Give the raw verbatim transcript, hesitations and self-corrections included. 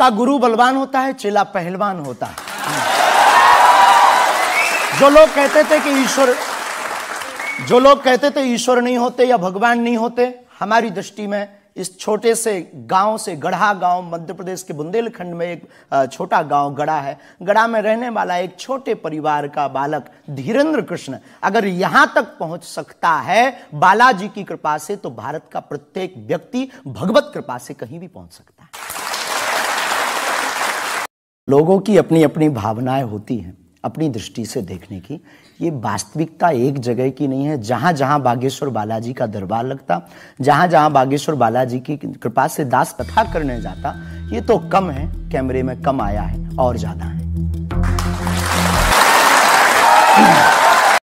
का गुरु बलवान होता है, चेला पहलवान होता है। जो लोग कहते थे कि ईश्वर जो लोग कहते थे ईश्वर नहीं होते या भगवान नहीं होते, हमारी दृष्टि में इस छोटे से गांव से, गढ़ा गांव मध्य प्रदेश के बुंदेलखंड में एक छोटा गांव गढ़ा है, गढ़ा में रहने वाला एक छोटे परिवार का बालक धीरेंद्र कृष्ण अगर यहां तक पहुंच सकता है बालाजी की कृपा से, तो भारत का प्रत्येक व्यक्ति भगवत कृपा से कहीं भी पहुंच सकता है। लोगों की अपनी अपनी भावनाएं होती हैं अपनी दृष्टि से देखने की। ये वास्तविकता एक जगह की नहीं है। जहाँ जहाँ बागेश्वर बालाजी का दरबार लगता, जहाँ जहाँ बागेश्वर बालाजी की कृपा से दास कथा करने जाता, ये तो कम है, कैमरे में कम आया है और ज़्यादा है।